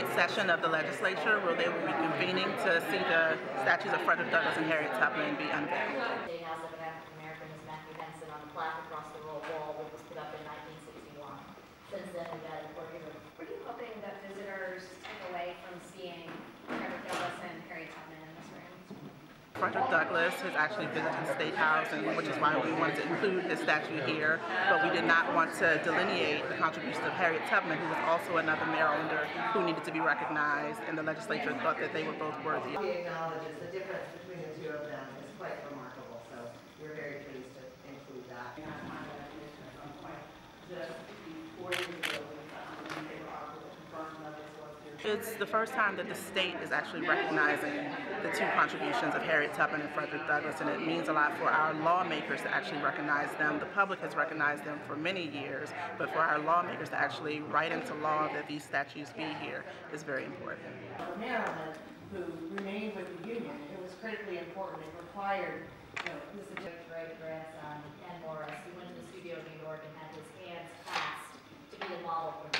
joint session of the legislature where they will be convening to see the statues of Frederick Douglass and Harriet Tubman be unveiled. State House of African-American is Matthew Benson on the plaque across the wall that was put up in 1961. Since then, we've got important. What are you hoping that visitors take away from seeing Frederick Douglass and Harriet Tubman in this room? Frederick Douglass has actually visited the State House, and which is why we wanted to include his statue here, but we did not want to delineate the contribution of Harriet Tubman, who was also another Marylander who needed to be recognized, and the legislature thought that they were both worthy. He acknowledges the difference between the two of them is quite remarkable, so we're very pleased to include that. It's the first time that the state is actually recognizing the two contributions of Harriet Tubman and Frederick Douglass, and it means a lot for our lawmakers to actually recognize them. The public has recognized them for many years, but for our lawmakers to actually write into law that these statues be here is very important. For Maryland, who remained with the Union, it was critically important. It required this great grandson, Ken Morris, who went to the studio in New York and had his hands clasped to be a model for